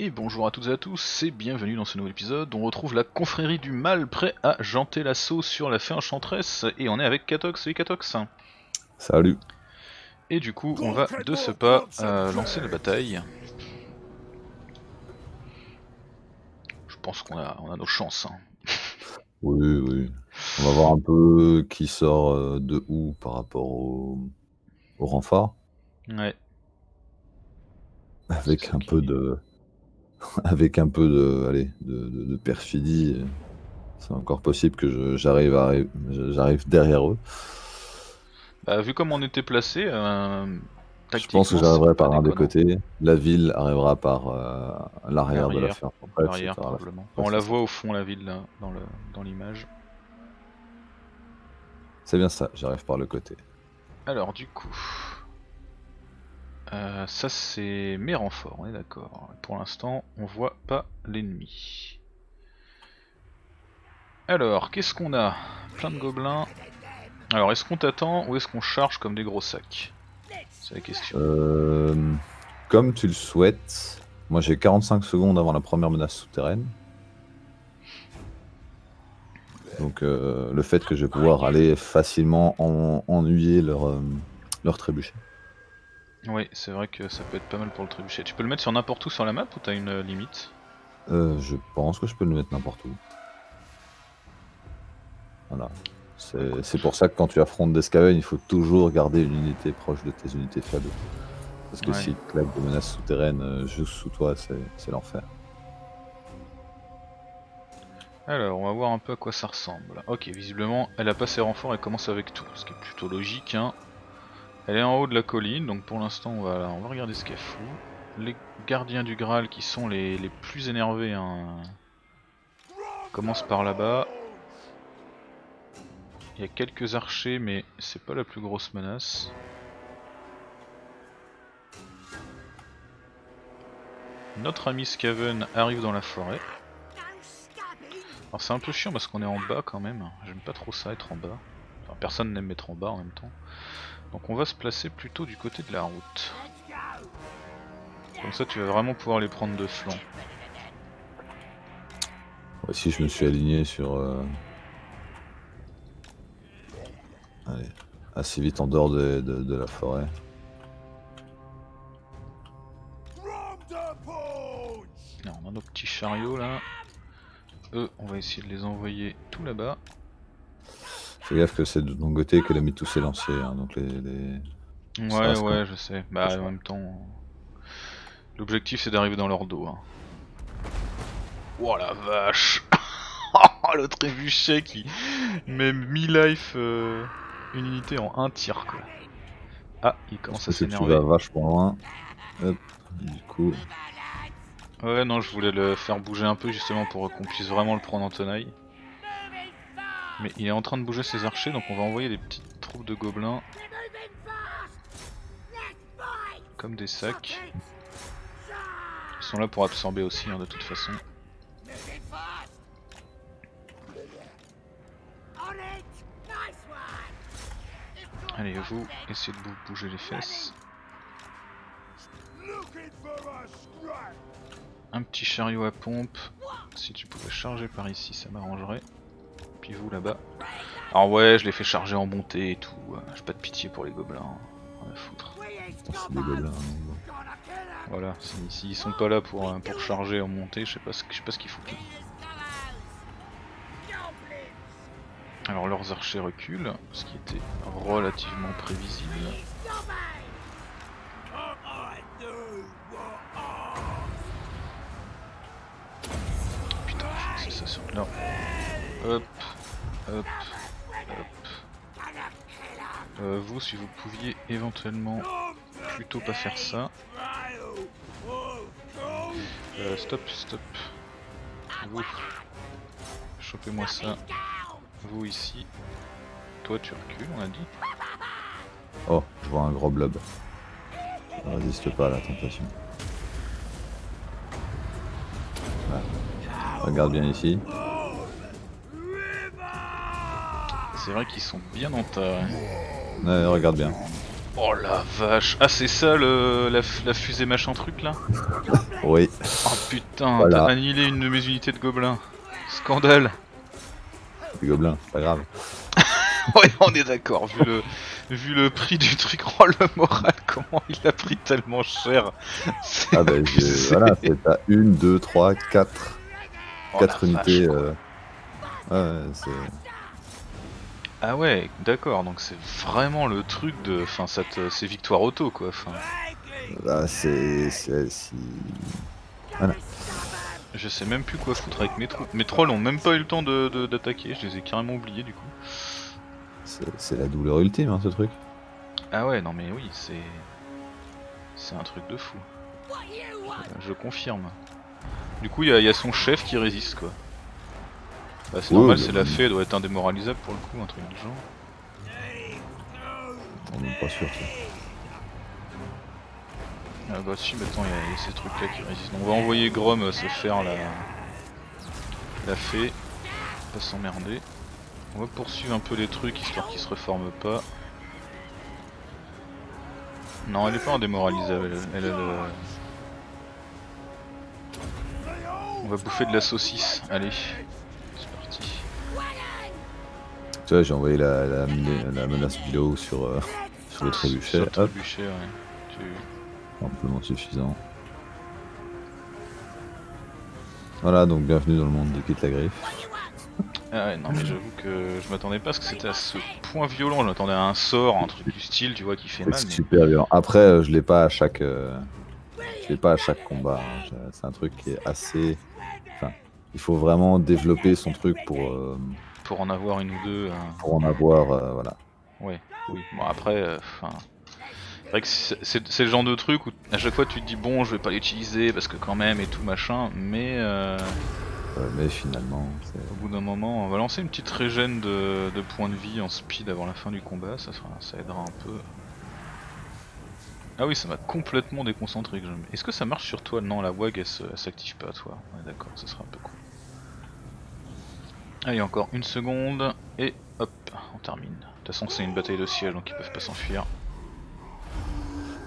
Et bonjour à toutes et à tous, et bienvenue dans ce nouvel épisode. On retrouve la confrérie du mal prêt à janter l'assaut sur la fée enchanteresse, et on est avec Katox. Salut Katox. Salut. Et du coup, on va de ce pas lancer la bataille. Je pense qu'on a nos chances. Hein. Oui, oui. On va voir un peu qui sort de où par rapport au renfort. Ouais. Avec un peu de... Avec un peu de perfidie, c'est encore possible que j'arrive derrière eux. Bah, vu comme on était placé, je pense que j'arriverai par un des côtés. La ville arrivera par l'arrière de la ferme. L'arrière, probablement. On la voit au fond, la ville, là, dans l'image. C'est bien ça, j'arrive par le côté. Alors, du coup... ça c'est mes renforts, on est d'accord. Pour l'instant, on voit pas l'ennemi. Alors, qu'est-ce qu'on a? Plein de gobelins. Alors, est-ce qu'on t'attend ou est-ce qu'on charge comme des gros sacs? C'est la question. Comme tu le souhaites. Moi j'ai 45 secondes avant la première menace souterraine. Donc le fait que je vais pouvoir aller facilement ennuyer leur trébuchet. Oui, c'est vrai que ça peut être pas mal pour le trébuchet. Tu peux le mettre sur n'importe où sur la map ou t'as une limite? Je pense que je peux le mettre n'importe où. Voilà. C'est pour ça que quand tu affrontes des Skavens, il faut toujours garder une unité proche de tes unités faibles. Parce que si tu claques des menaces souterraines juste sous toi, c'est l'enfer. Alors, on va voir un peu à quoi ça ressemble. Ok, visiblement, elle a pas ses renforts et commence avec tout. Ce qui est plutôt logique, hein. Elle est en haut de la colline, donc pour l'instant on va regarder ce qu'elle fout. Les gardiens du Graal qui sont les plus énervés, hein, commencent par là-bas. Il y a quelques archers, mais c'est pas la plus grosse menace. Notre ami Skaven arrive dans la forêt. Alors c'est un peu chiant parce qu'on est en bas quand même, j'aime pas trop ça être en bas. Enfin, personne n'aime être en bas en même temps. Donc on va se placer plutôt du côté de la route. Comme ça tu vas vraiment pouvoir les prendre de flanc. Ouais, si je me suis aligné sur... Allez, assez vite en dehors de la forêt. Alors, on a nos petits chariots là. Eux, on va essayer de les envoyer tout là-bas. Fais gaffe que c'est de ton côté que l'ami tout s'est lancé, hein, donc les... Ouais, ouais, je sais. Bah, en même temps... L'objectif, c'est d'arriver dans leur dos. Hein. Oh la vache. Le trébuchet qui met mi-life une unité en un tir, quoi. Ah, il commence à s'énerver. Tu vas vachement loin. Hop, du coup... Ouais, non, je voulais le faire bouger un peu, justement, pour qu'on puisse vraiment le prendre en tenaille. Mais il est en train de bouger ses archers, donc on va envoyer des petites troupes de gobelins. Comme des sacs. Ils sont là pour absorber aussi, hein, de toute façon. Allez, vous, essayez de bouger les fesses. Un petit chariot à pompe. Si tu pouvais charger par ici, ça m'arrangerait. Vous là-bas. Alors ouais, je les fais charger en montée et tout. J'ai pas de pitié pour les gobelins. On va foutre. Putain, c'est des gobelins. Voilà, s'ils sont pas là pour charger en montée, je sais pas ce qu'ils foutent. Alors leurs archers reculent, ce qui était relativement prévisible. Putain, c'est ça sur là. Hop, hop, hop. Vous, si vous pouviez éventuellement plutôt pas faire ça. Stop, stop. Vous, chopez-moi ça. Vous ici. Toi, tu recules, on a dit. Oh, je vois un gros blob. On résiste pas à la tentation. Voilà. Regarde bien ici. C'est vrai qu'ils sont bien en ta... Ouais, regarde bien. Oh la vache. Ah c'est ça le, la fusée machin truc là. Oui. Oh putain, voilà. T'as annihilé une de mes unités de gobelins. Scandale. Les gobelins, c'est pas grave. Ouais, on est d'accord, vu le prix du truc, oh le moral, comment il a pris tellement cher. Ah bah voilà, c'est à 1, 2, 3, 4. 4 unités. Ah ouais, d'accord, donc c'est vraiment le truc de... Enfin, c'est victoire auto, quoi. Fin... Bah c'est... Voilà. Je sais même plus quoi foutre avec mes troupes. Mes trolls ont même pas eu le temps d'attaquer, je les ai carrément oubliés du coup. C'est la douleur ultime hein, ce truc. Ah ouais, non mais oui, c'est... C'est un truc de fou. Je confirme. Du coup, il y a son chef qui résiste quoi. Bah, c'est normal, c'est la fée, elle doit être indémoralisable pour le coup, un truc du genre. On n'est pas sûr ça. Ah bah si, mais attends, il y a ces trucs là qui résistent. On va envoyer Grom se faire la fée. Pas s'emmerder. On va poursuivre un peu les trucs histoire qu'ils se reforment pas. Non, elle est pas indémoralisable, elle a le... On va bouffer de la saucisse, allez. C'est parti. Tu vois, j'ai envoyé la menace Bilo sur le trébuchet. Sur le trébuchet, ouais. Amplement suffisant. Voilà, donc bienvenue dans le monde du Pied-la-Griffe. Ah ouais, non mais j'avoue que je m'attendais pas à ce que c'était à ce point violent, je m'attendais à un sort, un truc du style, tu vois, qui fait mal. C'est super violent. Après, je l'ai pas à chaque... Je l'ai pas à chaque combat, hein. C'est un truc qui est assez... Enfin, il faut vraiment développer son truc pour en avoir une ou deux. Pour en avoir, voilà. Ouais, oui. Bon après, enfin... C'est vrai que c'est le genre de truc où à chaque fois tu te dis bon je vais pas l'utiliser parce que quand même et tout machin, mais finalement au bout d'un moment on va lancer une petite régène de points de vie en speed avant la fin du combat, ça aidera un peu. Ah oui, ça m'a complètement déconcentré. Est-ce que ça marche sur toi? Non, la WAG elle s'active pas à toi. Ouais, d'accord, ça sera un peu cool. Allez, encore une seconde et hop, on termine. De toute façon c'est une bataille de siège donc ils peuvent pas s'enfuir.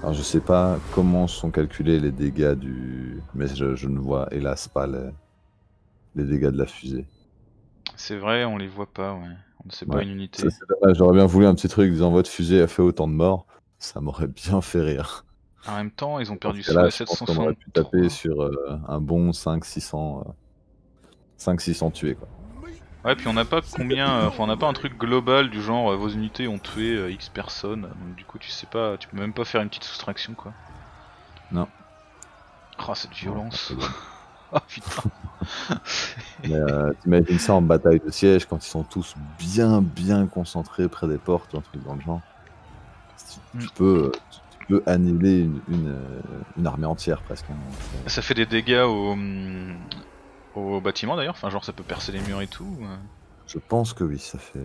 Alors je sais pas comment sont calculés les dégâts du... Mais je ne vois hélas pas les dégâts de la fusée. C'est vrai, on les voit pas, ouais. On ne sait pas une unité. J'aurais bien voulu un petit truc disant votre fusée a fait autant de morts, ça m'aurait bien fait rire. En même temps, ils ont perdu ça à 760. On aurait pu taper sur un bon 500-600 tués quoi. Ouais, puis on n'a pas combien, on n'a pas un truc global du genre vos unités ont tué X personnes, donc du coup tu sais pas, tu peux même pas faire une petite soustraction quoi. Non. Oh cette violence. Oh putain. T'imagines ça en bataille de siège quand ils sont tous bien concentrés près des portes ou un truc dans le genre. Tu peux annihiler une armée entière presque. Hein, ça fait des dégâts au bâtiment d'ailleurs, enfin genre ça peut percer les murs et tout. Je pense que oui, ça fait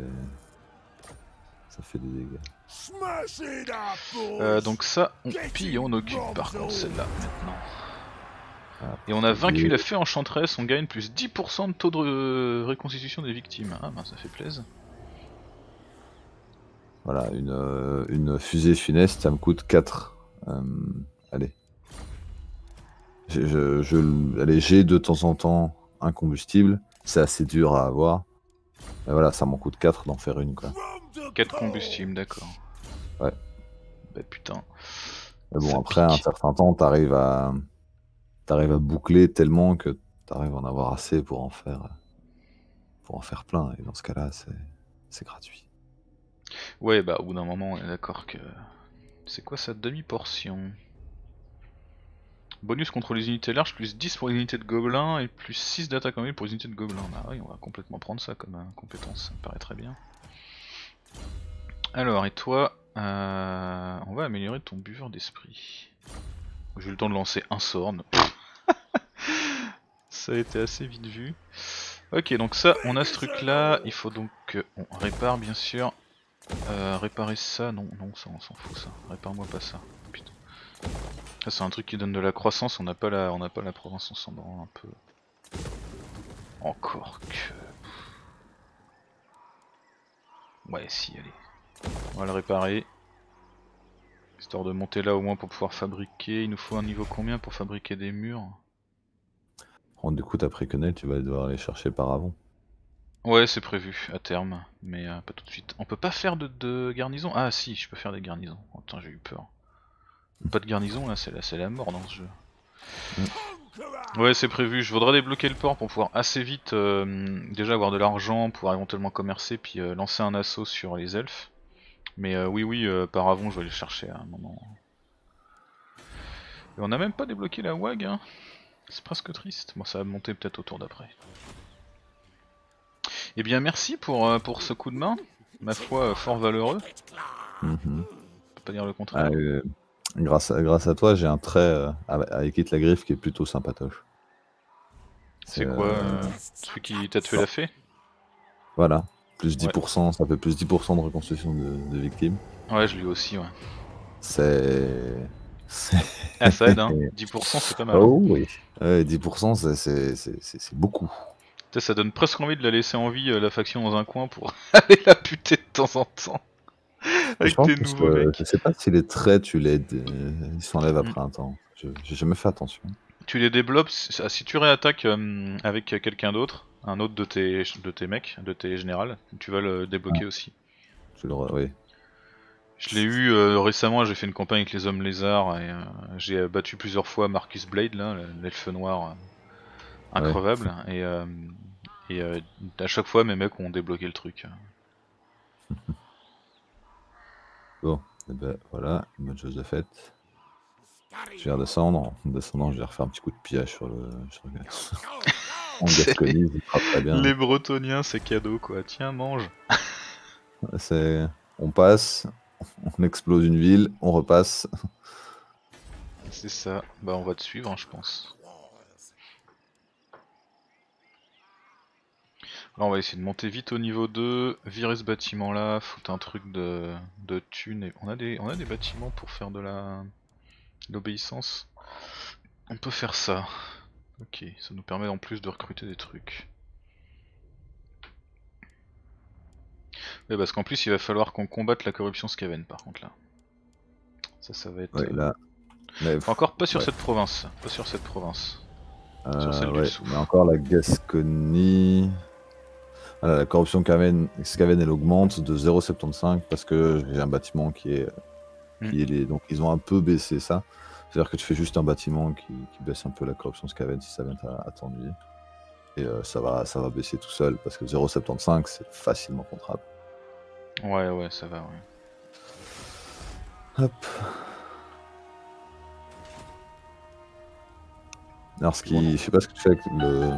des dégâts. Donc ça, on pille, on occupe par contre celle-là maintenant. Et on a vaincu la fée enchanteresse, on gagne plus 10% de taux de reconstitution des victimes. Ah ben ça fait plaisir. Voilà, une fusée funeste, ça me coûte 4. Allez. J'ai de temps en temps un combustible, c'est assez dur à avoir. Mais voilà, ça m'en coûte 4 d'en faire une quoi. 4 combustibles, d'accord. Ouais. Bah putain. Mais bon, après un certain temps, t'arrives à boucler tellement que t'arrives à en avoir assez pour en faire plein. Et dans ce cas-là, c'est gratuit. Ouais, bah au bout d'un moment, on est d'accord que... C'est quoi sa demi-portion ? Bonus contre les unités larges, plus 10 pour les unités de gobelins et plus 6 d'attaque en ville pour les unités de gobelins. Bah oui, on va complètement prendre ça comme compétence, ça me paraît très bien. Alors, et toi, on va améliorer ton buveur d'esprit. J'ai eu le temps de lancer un sort. Ça a été assez vite vu. Ok, donc ça, on a ce truc là, il faut donc qu'on répare bien sûr. Réparer ça, non, ça on s'en fout ça. Répare-moi pas ça. Putain. Ça c'est un truc qui donne de la croissance, on n'a pas la province, on s'en branle un peu. Encore que... Ouais si, allez. On va le réparer. Histoire de monter là au moins pour pouvoir fabriquer. Il nous faut un niveau combien pour fabriquer des murs? Du coup, ta préquenelle, tu vas devoir aller chercher par avant. Ouais, c'est prévu à terme, mais pas tout de suite. On peut pas faire de garnison? Ah si, je peux faire des garnisons. Oh, putain, j'ai eu peur. Pas de garnison là, c'est la mort dans ce jeu. Mm. Ouais, c'est prévu. Je voudrais débloquer le port pour pouvoir assez vite déjà avoir de l'argent, pouvoir éventuellement commercer, puis lancer un assaut sur les elfes. Mais oui, par avant, je vais aller chercher à un moment. Et on a même pas débloqué la WAG, hein. C'est presque triste. Bon, ça va monter peut-être au tour d'après. Eh bien, merci pour ce coup de main. Ma foi, fort valeureux. Mm-hmm. On peut pas dire le contraire. Ah, grâce à toi, j'ai un trait avec Pied-la-Griffe qui est plutôt sympatoche. C'est quoi celui qui t'a tué la fée? Voilà. Plus 10%, ouais. Ça fait plus 10% de reconstruction de victimes. Ouais, je l'ai aussi, ouais. C'est... Ah, ça aide, hein. 10% c'est pas mal. Oh oui, ouais, 10% c'est beaucoup. Ça donne presque envie de la laisser en vie, la faction dans un coin pour aller la buter de temps en temps. Avec tes nouveaux mecs. Je sais pas si les traits, tu les ils s'enlèvent après un temps. J'ai jamais fait attention. Tu les développes, si tu réattaques avec quelqu'un d'autre, un autre de tes mecs, de tes générales, tu vas le débloquer aussi. Oui. Je l'ai eu récemment, j'ai fait une campagne avec les hommes lézards et j'ai battu plusieurs fois Marcus Blade, l'elfe noir increvable, ouais. et à chaque fois mes mecs ont débloqué le truc. Bon, et ben voilà, une bonne chose de faite. Je vais redescendre, en descendant je vais refaire un petit coup de pillage sur le... En Gascogne, il frappe pas bien. Les Bretoniens, c'est cadeau quoi, tiens mange. C'est... On passe, on explose une ville, on repasse. C'est ça, bah on va te suivre hein, je pense. Là on va essayer de monter vite au niveau 2, virer ce bâtiment là, foutre un truc de thunes. Et... On a des bâtiments pour faire de l'obéissance. On peut faire ça. Ok, ça nous permet en plus de recruter des trucs. Oui, parce qu'en plus il va falloir qu'on combatte la corruption Skaven par contre là. Ça va être... Ouais, là... Encore pas sur cette province, pas sur cette province. Sur celle du dessous. Mais encore la Gasconie... Voilà, la corruption Skaven elle augmente de 0,75 parce que j'ai un bâtiment qui est... Donc ils ont un peu baissé ça. C'est-à-dire que tu fais juste un bâtiment qui baisse un peu la corruption Skaven si ça vient à t'ennuyer. Et ça va baisser tout seul parce que 0,75 c'est facilement contrôlable. Ouais, ça va, ouais. Hop. Alors, je sais pas ce que tu fais avec le.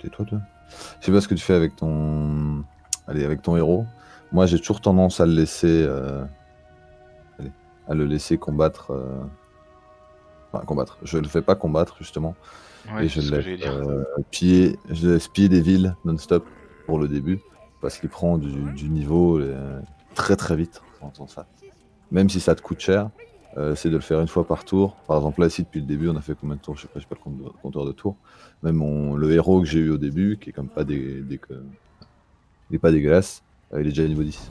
Tais-toi, toi. Je sais pas ce que tu fais avec ton. Allez, avec ton héros. Moi, j'ai toujours tendance à le laisser. À le laisser combattre. Enfin, combattre. Je le fais pas combattre, justement. Ouais, et je le laisse piller des villes non-stop pour le début. Parce qu'il prend du niveau très très vite en faisant ça. Même si ça te coûte cher, c'est de le faire une fois par tour. Par exemple là ici depuis le début on a fait combien de tours? Je sais pas, j'ai pas le compteur de tours. Même le héros que j'ai eu au début, qui est comme pas dégueulasse, il est déjà niveau 10.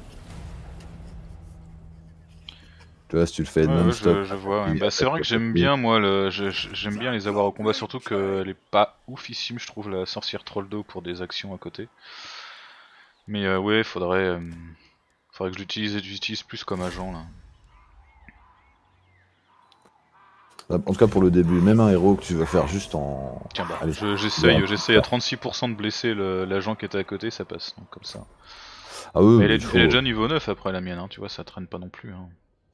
Tu vois, si tu le fais non-stop... Ouais, je vois, ouais. Bah, c'est vrai que j'aime bien moi, j'aime bien les avoir au combat, surtout qu'elle est pas oufissime je trouve la sorcière Trolldo pour des actions à côté. Mais ouais, faudrait que j'utilise plus comme agent là. En tout cas pour le début, même un héros que tu vas faire juste en... Tiens bah, j'essaye à 36% de blesser l'agent qui était à côté, ça passe, donc comme ça. Ah oui, mais elle est déjà niveau 9 après la mienne, hein, tu vois, ça traîne pas non plus. Hein.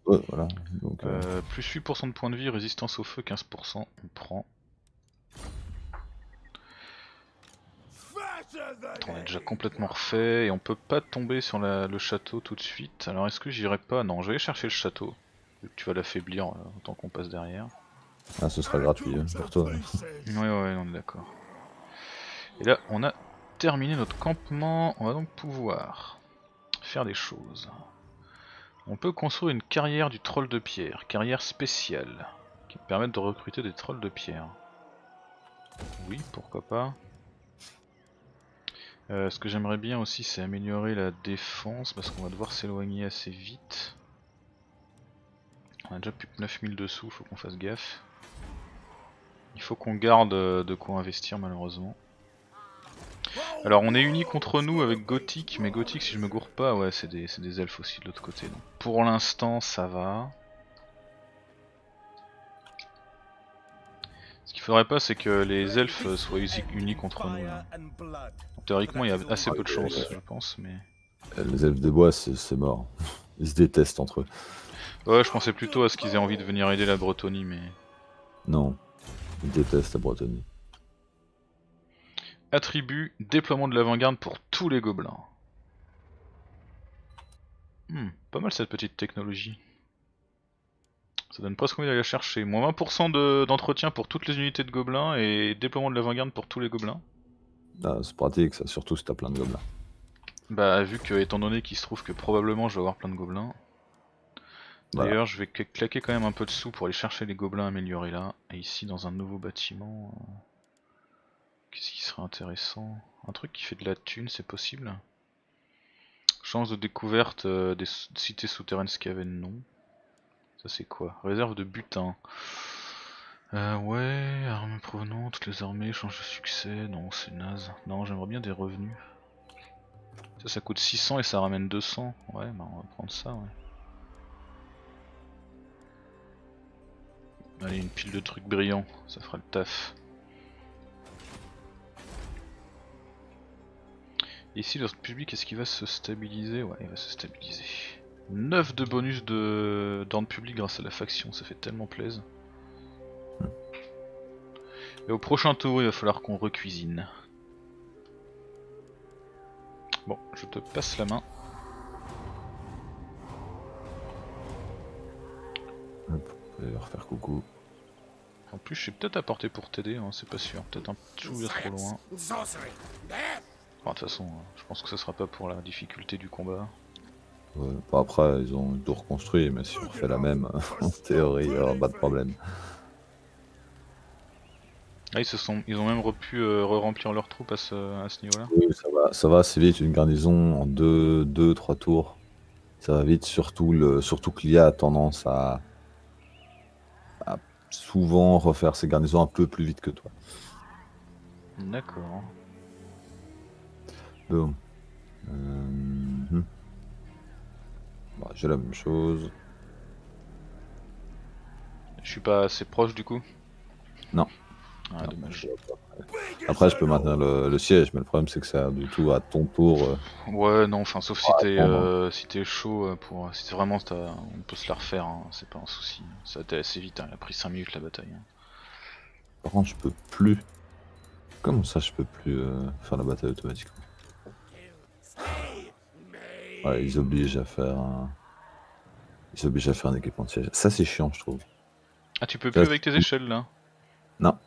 Ouais, voilà. Donc, plus 8% de points de vie, résistance au feu, 15%, on prend. On est déjà complètement refait et on peut pas tomber sur le château tout de suite. Alors est-ce que j'irai pas? Non, je vais chercher le château. Vu que tu vas l'affaiblir tant qu'on passe derrière. Ah, ce sera gratuit pour toi. Ouais, on est d'accord. Et là, on a terminé notre campement. On va donc pouvoir faire des choses. On peut construire une carrière du troll de pierre, carrière spéciale, qui permet de recruter des trolls de pierre. Oui, pourquoi pas. Ce que j'aimerais bien aussi c'est améliorer la défense parce qu'on va devoir s'éloigner assez vite. On a déjà plus que 9000 de sous, faut qu'on fasse gaffe. Il faut qu'on garde de quoi investir malheureusement. Alors on est unis contre nous avec Gothic, mais Gothic si je me gourre pas, ouais c'est des elfes aussi de l'autre côté. Donc pour l'instant ça va. Ce qu'il faudrait pas c'est que les elfes soient unis contre nous. Théoriquement il y a assez peu de chance je pense mais... Les elfes des bois c'est mort, ils se détestent entre eux. Ouais je pensais plutôt à ce qu'ils aient envie de venir aider la Bretonie mais... Non, ils détestent la Bretonie. Attribut, déploiement de l'avant-garde pour tous les gobelins. Pas mal cette petite technologie. Ça donne presque envie d'aller la chercher. Moins 20% d'entretien pour toutes les unités de gobelins et déploiement de l'avant-garde pour tous les gobelins. Ah, c'est pratique ça, surtout si t'as plein de gobelins. Bah vu que, étant donné qu'il se trouve que probablement je vais avoir plein de gobelins. D'ailleurs voilà. Je vais claquer quand même un peu de sous pour aller chercher les gobelins améliorés là. Et ici dans un nouveau bâtiment... Qu'est-ce qui serait intéressant? Un truc qui fait de la thune, c'est possible? Chance de découverte des cités souterraines Skavens, non. Ça c'est quoi? Réserve de butin. Ouais, armes provenantes, les armées, chance de succès, non c'est naze. Non, j'aimerais bien des revenus. Ça, ça coûte 600 et ça ramène 200. Ouais, bah on va prendre ça, ouais. Allez, une pile de trucs brillants, ça fera le taf. Ici notre public, est-ce qu'il va se stabiliser? Ouais, il va se stabiliser. 9 de bonus d'ordre public grâce à la faction, ça fait tellement plaisir. Et au prochain tour, il va falloir qu'on recuisine. Bon, je te passe la main. Hop, je vais leur faire coucou. En plus, je suis peut-être à portée pour t'aider, hein, c'est pas sûr. Peut-être un petit peu trop loin. Enfin, de toute façon, je pense que ce sera pas pour la difficulté du combat. Ouais, bah après, ils ont tout reconstruit, mais si on refait la même, en théorie, il n'y aura pas de problème. Ah, ils ont même pu re-remplir leurs troupes à ce niveau-là. Oui, ça va assez vite, une garnison en 2-3 tours. Ça va vite, surtout que l'IA a tendance à souvent refaire ses garnisons un peu plus vite que toi. D'accord. Bon. Bah, j'ai la même chose. Je suis pas assez proche du coup? Non. Ah, non, dommage. Après je peux maintenir le siège, mais le problème c'est que ça du tout à ton tour. Ouais non, enfin sauf si t'es si t'es chaud pour. Si vraiment on peut se la refaire, hein, c'est pas un souci. Ça a été assez vite, hein, il a pris 5 minutes la bataille. Hein. Par contre je peux plus. Comment ça je peux plus faire la bataille automatiquement? Ouais, ils obligent à faire un équipement de siège. Ça c'est chiant je trouve. Ah tu peux plus avec tes échelles là? Non.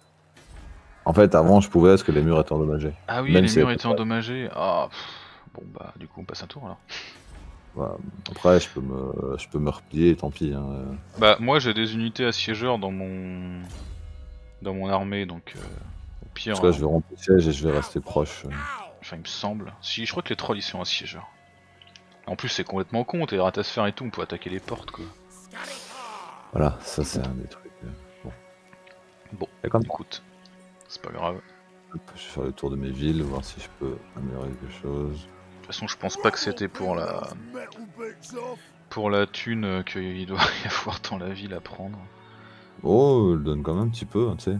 En fait avant je pouvais parce que les murs étaient endommagés. Ah oui, même les murs étaient endommagés. Ah pff. Bon bah du coup on passe un tour alors. Ouais, après je peux me replier, tant pis. Hein. Bah moi j'ai des unités assiégeurs dans mon armée donc. En tout cas, je vais rompre le siège et je vais rester proche. Enfin, il me semble. Si, je crois que les trolls ils sont un siégeur. En plus, c'est complètement con, t'es ratasphère et tout, on peut attaquer les portes quoi. Voilà, ça c'est un des trucs. Bon, écoute, c'est pas grave. Je vais faire le tour de mes villes, voir si je peux améliorer quelque chose. De toute façon, je pense pas que c'était pour la thune qu'il doit y avoir tant la ville à prendre. Oh, elle donne quand même un petit peu, hein, tu sais.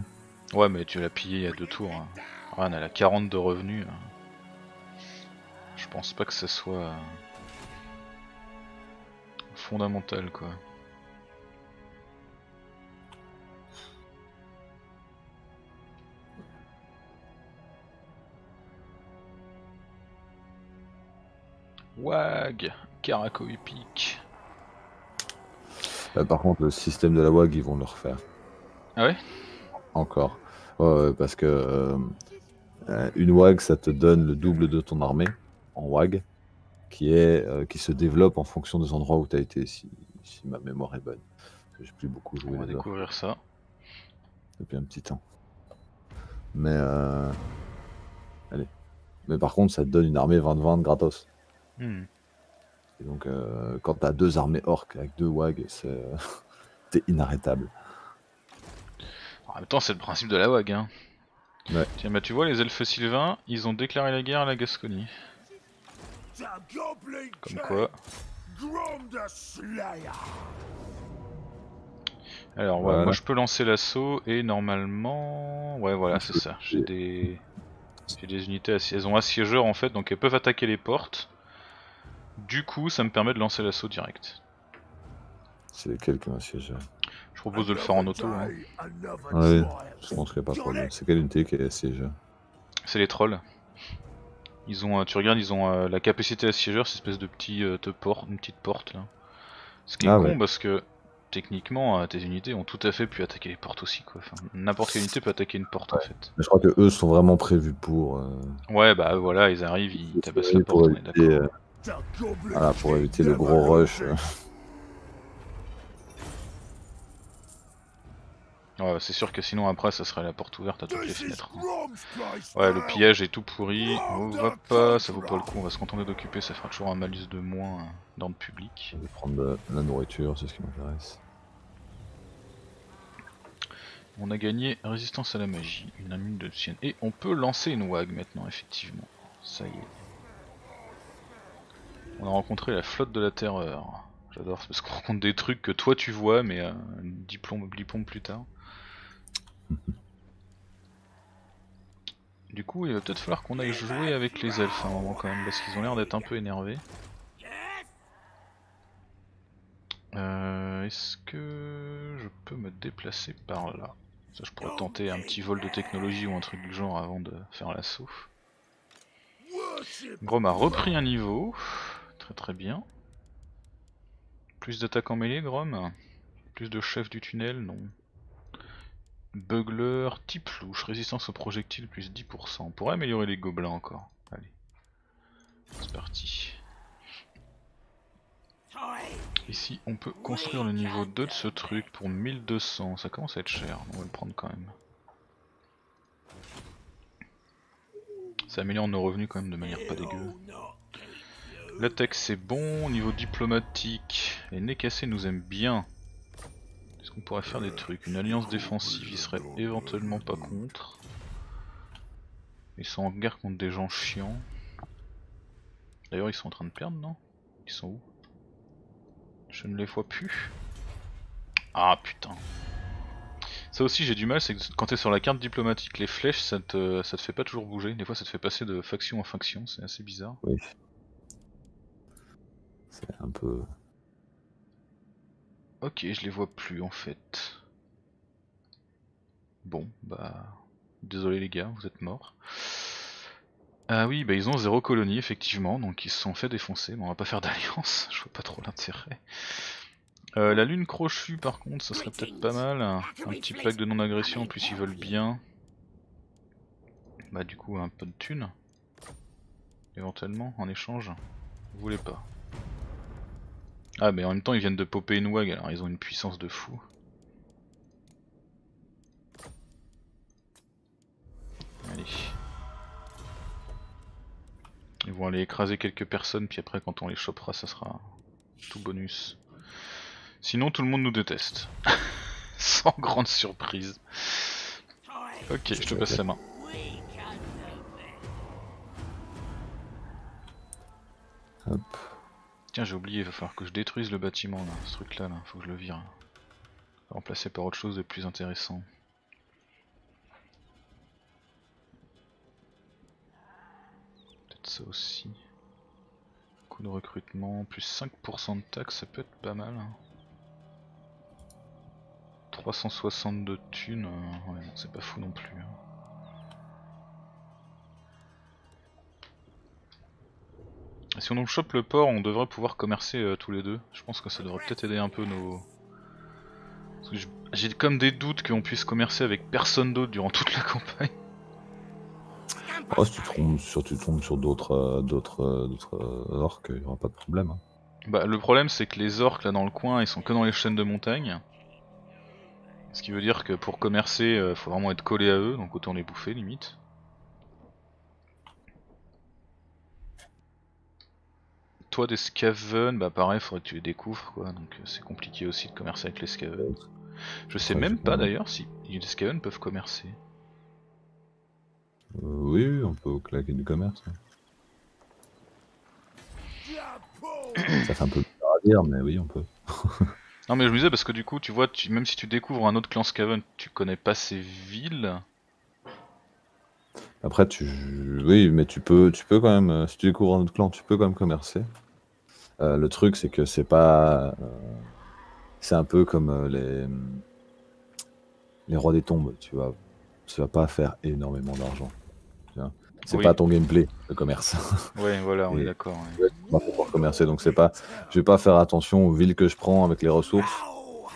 Ouais mais tu l'as pillé il y a 2 tours, hein. Ouais, on a la 40 de revenus. Hein. Je pense pas que ça soit fondamental quoi. WAG, Caraco épique. Par contre le système de la WAG ils vont le refaire. Ah ouais? Encore. Ouais, parce que une WAG ça te donne le double de ton armée en WAG qui se développe en fonction des endroits où tu as été si ma mémoire est bonne. J'ai plus beaucoup joué. On va découvrir ça depuis un petit temps. Mais allez. Mais par contre ça te donne une armée 20-20 gratos. Et donc quand tu as 2 armées orques avec 2 WAG, c'est T'es inarrêtable. En même temps, c'est le principe de la WAG. Hein. Ouais. Tiens, bah tu vois, les elfes sylvains, ils ont déclaré la guerre à la Gascogne. Comme quoi. Alors, voilà. Moi je peux lancer l'assaut et normalement. Ouais, voilà, c'est ça. J'ai des unités assiégées. Elles ont assiégeurs en fait, donc elles peuvent attaquer les portes. Du coup, ça me permet de lancer l'assaut direct. C'est lequel qui m'assiégeur? Je propose de le faire en auto. Hein. Ouais, je pense qu'il n'y a pas de problème. C'est quelle unité qui est assiégeur? C'est les trolls. Ils ont, tu regardes, ils ont la capacité assiégeur, cette espèce de petit, une petite porte là. Ce qui est con parce que. Techniquement, tes unités ont tout à fait pu attaquer les portes aussi, quoi. Enfin, n'importe quelle unité peut attaquer une porte en fait. Mais je crois que eux sont vraiment prévus pour. Ouais, bah voilà, ils arrivent, ils tabassent la porte. Éviter, voilà, pour éviter le gros rush. Ouais, c'est sûr que sinon après, ça serait la porte ouverte à toutes les fenêtres. Hein. Ouais, le pillage est tout pourri. On va pas, ça vaut pas le coup. On va se contenter d'occuper, ça fera toujours un malus de moins dans le public. Je vais prendre la nourriture, c'est ce qui m'intéresse. On a gagné résistance à la magie, une amie de sienne. Et on peut lancer une WAG maintenant, effectivement. Ça y est. On a rencontré la flotte de la terreur. J'adore, parce qu'on rencontre des trucs que toi tu vois, mais 10 plombes plus tard. Du coup, il va peut-être falloir qu'on aille jouer avec les elfes à un moment quand même, parce qu'ils ont l'air d'être un peu énervés. Est-ce que je peux me déplacer par là? Ça, je pourrais tenter un petit vol de technologie ou un truc du genre avant de faire l'assaut. Grom a repris un niveau, très très bien. Plus d'attaques en mêlée, Grom? Plus de chef du tunnel? Non. Bugler, type louche, résistance aux projectiles plus 10%. On pourrait améliorer les gobelins encore. Allez, c'est parti. Ici, on peut construire le niveau 2 de ce truc pour 1200. Ça commence à être cher, on va le prendre quand même. Ça améliore nos revenus quand même de manière pas dégueu. L'attaque c'est bon, niveau diplomatique, les nez cassés nous aiment bien. Est-ce qu'on pourrait faire des trucs? Une alliance défensive, ils seraient éventuellement pas contre. Ils sont en guerre contre des gens chiants. D'ailleurs ils sont en train de perdre, non? Ils sont où? Je ne les vois plus. Ah putain. Ça aussi j'ai du mal, c'est que quand t'es sur la carte diplomatique, les flèches ça te fait pas toujours bouger. Des fois ça te fait passer de faction en faction, c'est assez bizarre. Oui. C'est un peu... Ok, je les vois plus en fait. Bon, bah... Désolé les gars, vous êtes morts. Ah oui, bah ils ont 0 colonie effectivement, donc ils se sont fait défoncer. Mais on va pas faire d'alliance, je vois pas trop l'intérêt. La lune crochue par contre, ça serait peut-être pas mal. Un petit plaque de non-agression, en plus ils veulent bien. Bah du coup un peu de thunes. Éventuellement, en échange. Vous voulez pas. Ah mais en même temps ils viennent de popper une WAG, alors ils ont une puissance de fou. Allez. Ils vont aller écraser quelques personnes, puis après quand on les chopera ça sera tout bonus. Sinon tout le monde nous déteste. Sans grande surprise. Ok, je te passe la main. Hop. Tiens, j'ai oublié, il va falloir que je détruise le bâtiment là, ce truc là, faut que je le vire. Remplacer par autre chose de plus intéressant. Peut-être ça aussi. Coût de recrutement, plus 5% de taxes, ça peut être pas mal. 362 thunes, ouais, c'est pas fou non plus. Si on chope le port, on devrait pouvoir commercer tous les deux. Je pense que ça devrait peut-être aider un peu nos... J'ai comme des doutes qu'on puisse commercer avec personne d'autre durant toute la campagne. Oh, si tu tombes sur d'autres orques, il n'y aura pas de problème. Hein. Bah, le problème c'est que les orques là dans le coin, ils sont que dans les chaînes de montagne. Ce qui veut dire que pour commercer, faut vraiment être collé à eux, donc autant les bouffer limite. toi des Skavens, bah pareil, faudrait que tu les découvres quoi, donc c'est compliqué aussi de commercer avec les Skavens. Je sais même pas d'ailleurs si les Skavens peuvent commercer. Oui, on peut claquer du commerce. Hein. Ça fait un peu bizarre à dire, mais oui, on peut. Non, mais je me disais parce que du coup, tu vois, même si tu découvres un autre clan Skaven, tu connais pas ces villes. Après, oui, mais tu peux quand même, si tu découvres un autre clan, tu peux quand même commercer. Le truc, c'est que c'est pas. C'est un peu comme les rois des tombes, tu vois. Tu vas pas faire énormément d'argent. C'est oui. Pas ton gameplay, le commerce. Oui, voilà, on est d'accord. Ouais. Bah, pour pouvoir commercer, donc c'est pas. Je vais pas faire attention aux villes que je prends avec les ressources.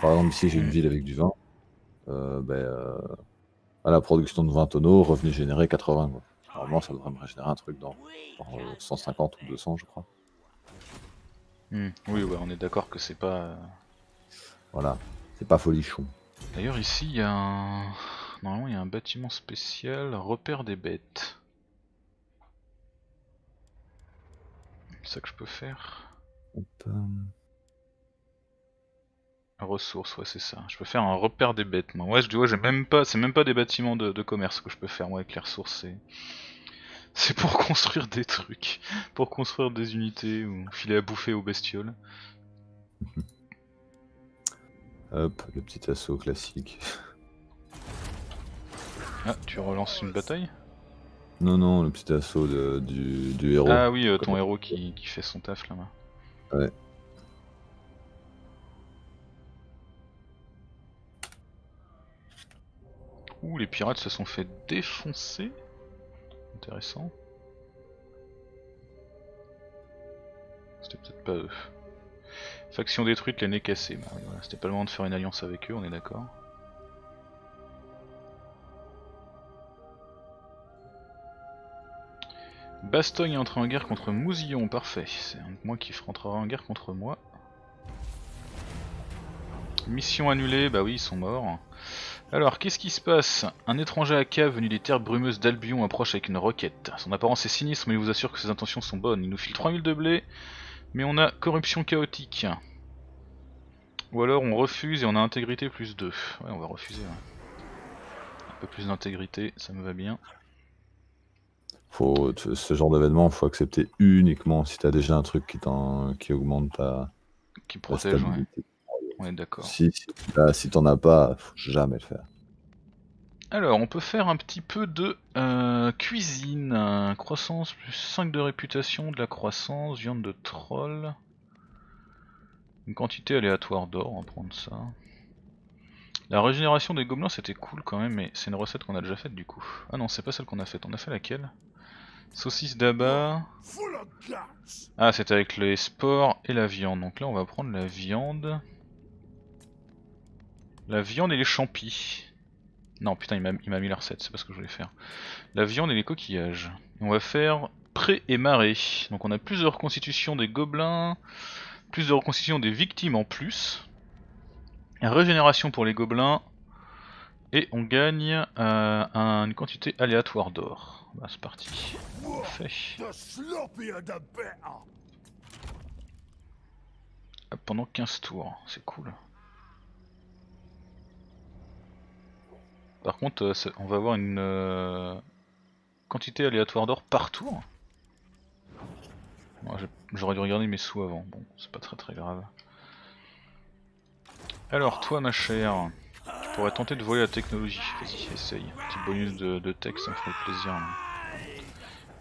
Par exemple, ici j'ai une ville avec du vin. À la production de 20 tonneaux, revenu généré 80. Quoi. Normalement, ça devrait me régénérer un truc dans 150 ou 200, je crois. Mmh. Oui, ouais, on est d'accord que c'est pas. Voilà, c'est pas folichon. D'ailleurs, ici il y a un. Normalement, il y a un bâtiment spécial, repère des bêtes. C'est ça que je peux faire. Ressources, ouais c'est ça. Je peux faire un repère des bêtes. Moi, ouais, je dis ouais, j'ai même pas, c'est même pas des bâtiments de commerce que je peux faire moi avec les ressources. C'est pour construire des trucs, pour construire des unités ou filer à bouffer aux bestioles. Hop, le petit assaut classique. Ah, tu relances une bataille? Non, non, le petit assaut du héros. Ah oui, ton héros qui fait son taf là-bas. Ouais. Ouh, les pirates se sont fait défoncer. Intéressant. C'était peut-être pas eux. Faction détruite, les nez cassés. Bah, voilà, c'était pas le moment de faire une alliance avec eux, on est d'accord. Bastogne est entré en guerre contre Mousillon, parfait. C'est un de moi qui rentrera en guerre contre moi. Mission annulée, bah oui, ils sont morts. Alors, qu'est-ce qui se passe? Un étranger à cave venu des terres brumeuses d'Albion approche avec une roquette. Son apparence est sinistre, mais il vous assure que ses intentions sont bonnes. Il nous file 3000 de blé, mais on a corruption chaotique. Ou alors on refuse et on a intégrité plus 2. Ouais, on va refuser. Ouais. Un peu plus d'intégrité, ça me va bien. Faut, ce genre d'événement, faut accepter uniquement si t'as déjà un truc qui augmente ta qui protège, stabilité. Ouais. On est d'accord. Si t'en as pas, faut jamais le faire. Alors, on peut faire un petit peu de cuisine. Croissance, plus 5 de réputation, de la croissance, viande de troll. Une quantité aléatoire d'or, on va prendre ça. La régénération des gobelins, c'était cool quand même, mais c'est une recette qu'on a déjà faite du coup. Ah non, c'est pas celle qu'on a faite, on a fait laquelle? Saucisse d'abat. Ah, c'était avec les spores et la viande. Donc là, on va prendre la viande. La viande et les champis. Non, putain, il m'a mis la recette, c'est pas ce que je voulais faire. La viande et les coquillages. On va faire pré et marée. Donc on a plus de reconstitution des gobelins, plus de reconstitution des victimes en plus. Régénération pour les gobelins. Et on gagne une quantité aléatoire d'or. Bah, c'est parti. Parfait. Ah, pendant 15 tours, c'est cool. Par contre, on va avoir une quantité aléatoire d'or par tour. Bon, j'aurais dû regarder mes sous avant. Bon, c'est pas très très grave. Alors toi ma chère, tu pourrais tenter de voler la technologie, vas-y essaye, petit bonus de texte, ça me ferait plaisir. Hein.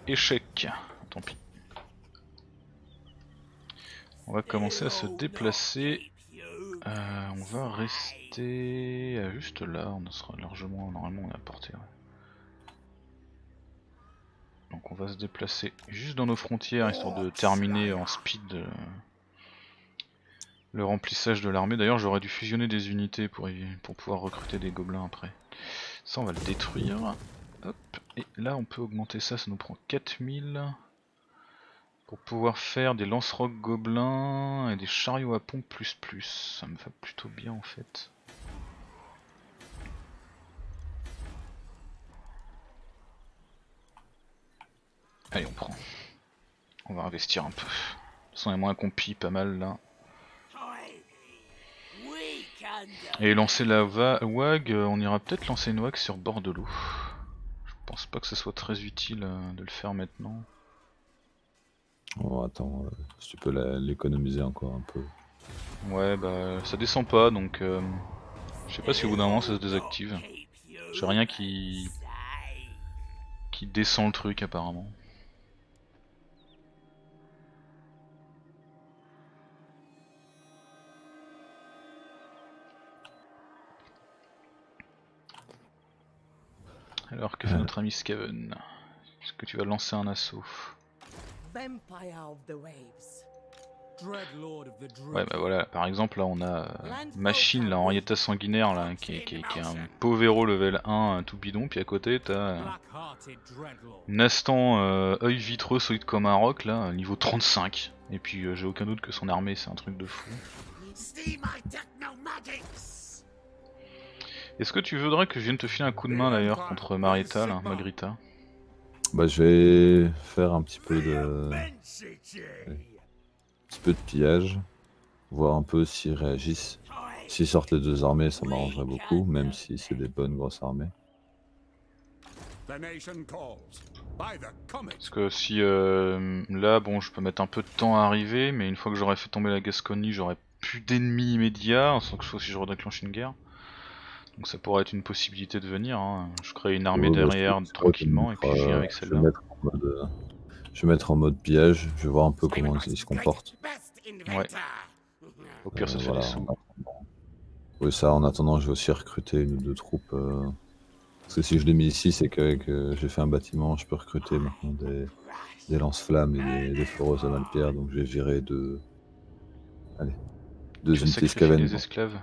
Échec, tant pis. On va commencer à se déplacer, on va rester juste là, on sera largement, normalement on est à portée. Ouais. Donc on va se déplacer juste dans nos frontières, histoire de terminer en speed... le remplissage de l'armée, d'ailleurs j'aurais dû fusionner des unités pour pouvoir recruter des gobelins après. Ça on va le détruire. Hop. Et là on peut augmenter ça, ça nous prend 4000. Pour pouvoir faire des lance-rocs gobelins et des chariots à pompe plus. Ça me va plutôt bien en fait. Allez on prend. On va investir un peu. Sans et moins qu'on pille pas mal là. Et lancer la WAG, on ira peut-être lancer une WAG sur Bordelot. Je pense pas que ce soit très utile de le faire maintenant. Oh attends, si tu peux l'économiser encore un peu. Ouais bah ça descend pas donc je sais pas si au bout d'un moment ça se désactive. J'ai rien qui descend le truc apparemment. Alors que fait notre ami Skaven? Est-ce que tu vas lancer un assaut? Ouais bah voilà, par exemple là on a Machine, là, Henrietta Sanguinaire là, qui est un Povero level 1 tout bidon, puis à côté t'as Nastan œil vitreux solide comme un roc là, niveau 35. Et puis j'ai aucun doute que son armée c'est un truc de fou. Est-ce que tu voudrais que je vienne te filer un coup de main d'ailleurs contre Magrita là, Magrita? Bah je vais faire un petit peu de... pillage, voir un peu s'ils réagissent. S'ils sortent les deux armées, ça m'arrangerait beaucoup, même si c'est des bonnes grosses armées. Parce que si là, bon, je peux mettre un peu de temps à arriver, mais une fois que j'aurai fait tomber la Gascogne, j'aurai plus d'ennemis immédiats, sans que si je redéclenche une guerre. Donc ça pourrait être une possibilité de venir. Hein. Je crée une armée derrière tranquillement et puis je viens avec celle-là. Je vais mettre en mode pillage, je vais voir un peu comment ils se comportent. Ouais. Au pire ça fait voilà, des sous. Oui ça, en attendant je vais aussi recruter une ou deux troupes. Parce que si je l'ai mis ici c'est que j'ai fait un bâtiment, je peux recruter maintenant des lance-flammes et des foreuses à malpierre. Donc je vais virer deux unités Skavens. Des esclaves.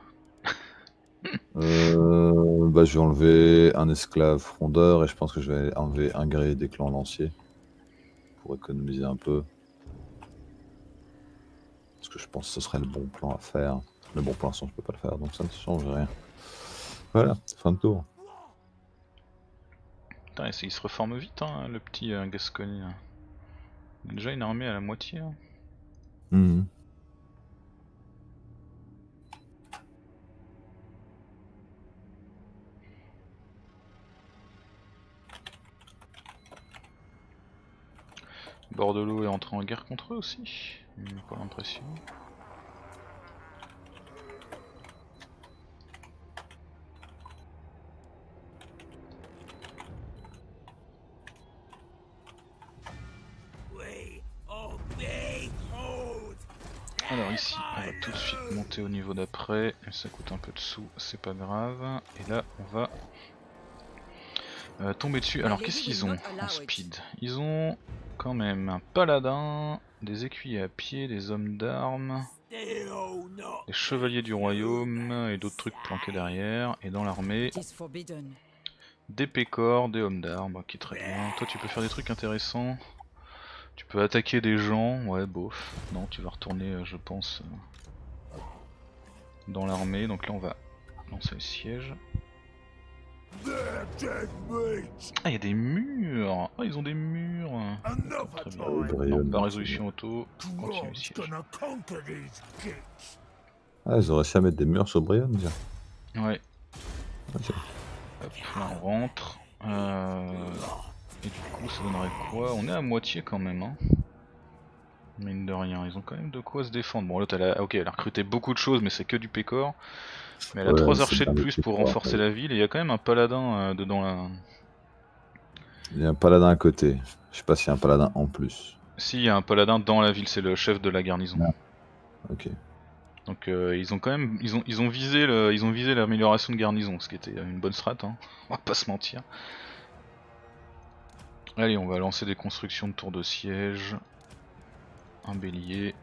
Bah je vais enlever un esclave frondeur et je pense que je vais enlever un guerrier des clans lanciers. Pour économiser un peu, parce que je pense que ce serait le bon plan à faire. Le bon plan, sinon je peux pas le faire, donc ça ne change rien. Voilà, fin de tour. Putain, il se reforme vite, hein, le petit Gascogne. Il a déjà une armée à la moitié. Hein. Mmh. Bordelot est entré en guerre contre eux aussi, j'ai pas l'impression. Alors ici, on va tout de suite monter au niveau d'après, ça coûte un peu de sous, c'est pas grave. Et là, on va tomber dessus. Alors qu'est-ce qu'ils ont en speed? Ils ont... quand même un paladin, des écuyers à pied, des hommes d'armes, des chevaliers du royaume et d'autres trucs planqués derrière. Et dans l'armée, des pécores, des hommes d'armes, qui est très bien. Toi tu peux faire des trucs intéressants, tu peux attaquer des gens, ouais bof. Non tu vas retourner je pense dans l'armée, donc là on va lancer le siège. Ah, il y a des murs! Oh, ils ont des murs! Très bien. Non, pas résolution auto. Continue ici. Ah, ils ont réussi à mettre des murs sur Brion, déjà. Ouais. Okay. Hop, là on rentre. Et du coup, ça donnerait quoi? On est à moitié quand même, hein. Mine de rien, ils ont quand même de quoi se défendre. Bon, l'autre, elle a recruté beaucoup de choses, mais c'est que du pécor. Mais elle a 3 archers de plus pour renforcer la ville, et il y a quand même un paladin dedans là. Il y a un paladin à côté, je sais pas s'il y a un paladin en plus. Si, il y a un paladin dans la ville, c'est le chef de la garnison. Ah. Ok. Donc ils ont quand même ils ont visé l'amélioration de garnison, ce qui était une bonne strat, hein. On va pas se mentir. Allez, on va lancer des constructions de tours de siège. Un bélier.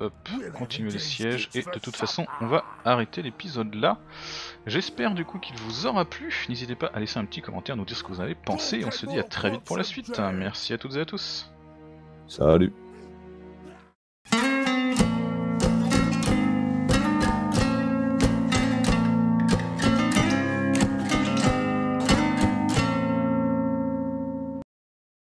Hop, continuer les sièges, et de toute façon on va arrêter l'épisode là. J'espère du coup qu'il vous aura plu, n'hésitez pas à laisser un petit commentaire, nous dire ce que vous en avez pensé, et on se dit à très vite pour la suite. Merci à toutes et à tous. Salut.